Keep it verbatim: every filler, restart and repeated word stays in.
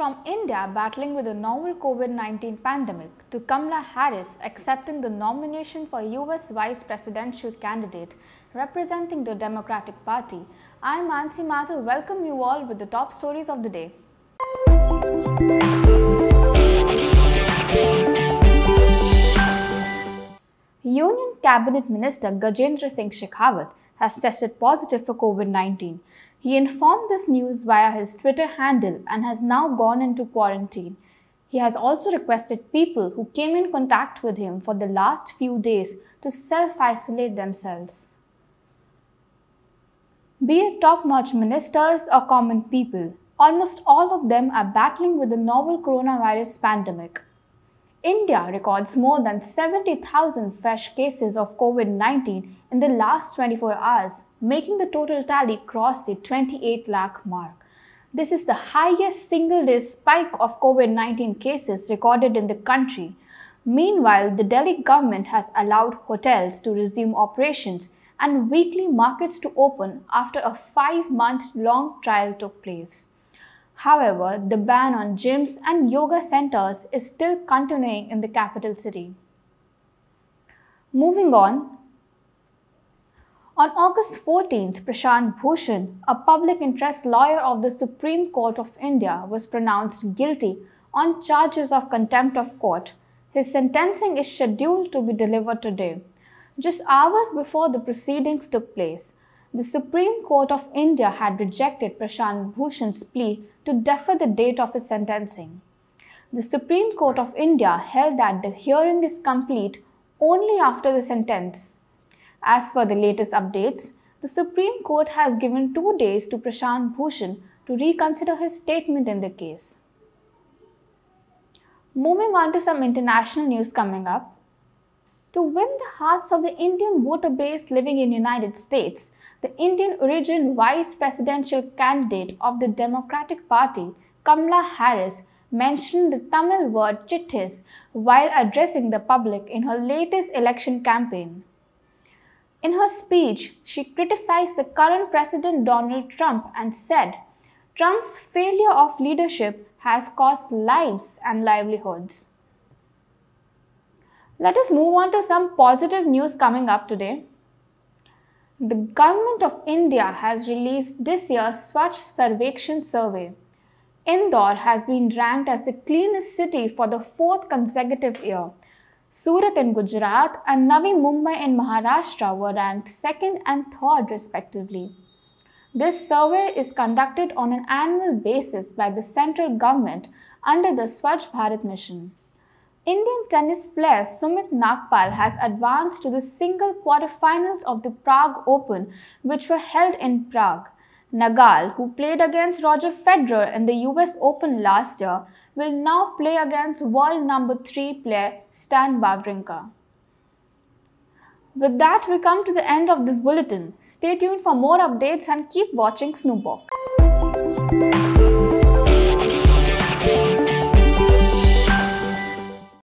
From India battling with the novel COVID nineteen pandemic to Kamala Harris accepting the nomination for U S vice presidential candidate representing the Democratic Party, I'm Mansi Mathur. Welcome you all with the top stories of the day. Union Cabinet Minister Gajendra Singh Shekhawat has tested positive for COVID nineteen. He informed this news via his Twitter handle and has now gone into quarantine. He has also requested people who came in contact with him for the last few days to self-isolate themselves. Be it top-notch ministers or common people, almost all of them are battling with the novel coronavirus pandemic. India records more than seventy thousand fresh cases of COVID nineteen in the last twenty-four hours, making the total tally cross the twenty-eight lakh mark. This is the highest single-day spike of COVID nineteen cases recorded in the country. Meanwhile, the Delhi government has allowed hotels to resume operations and weekly markets to open after a five-month-long trial took place. However, the ban on gyms and yoga centers is still continuing in the capital city. Moving on, on August fourteenth, Prashant Bhushan, a public interest lawyer of the Supreme Court of India, was pronounced guilty on charges of contempt of court. His sentencing is scheduled to be delivered today. Just hours before the proceedings took place, the Supreme Court of India had rejected Prashant Bhushan's plea to defer the date of his sentencing. The Supreme Court of India held that the hearing is complete only after the sentence. As per the latest updates, the Supreme Court has given two days to Prashant Bhushan to reconsider his statement in the case. Moving on to some international news coming up. To win the hearts of the Indian voter base living in the United States, the Indian origin vice presidential candidate of the Democratic Party, Kamala Harris, mentioned the Tamil word chittis while addressing the public in her latest election campaign. In her speech, she criticized the current president Donald Trump and said, "Trump's failure of leadership has cost lives and livelihoods." Let us move on to some positive news coming up today. The Government of India has released this year's Swachh Sarvekshan survey. Indore has been ranked as the cleanest city for the fourth consecutive year. Surat in Gujarat and Navi Mumbai in Maharashtra were ranked second and third respectively. This survey is conducted on an annual basis by the central government under the Swachh Bharat Mission. Indian tennis player Sumit Nagpal has advanced to the single quarterfinals of the Prague Open, which were held in Prague. Nagal, who played against Roger Federer in the U S Open last year, will now play against world number three player Stan Wawrinka. With that, we come to the end of this bulletin. Stay tuned for more updates and keep watching Snoopbox.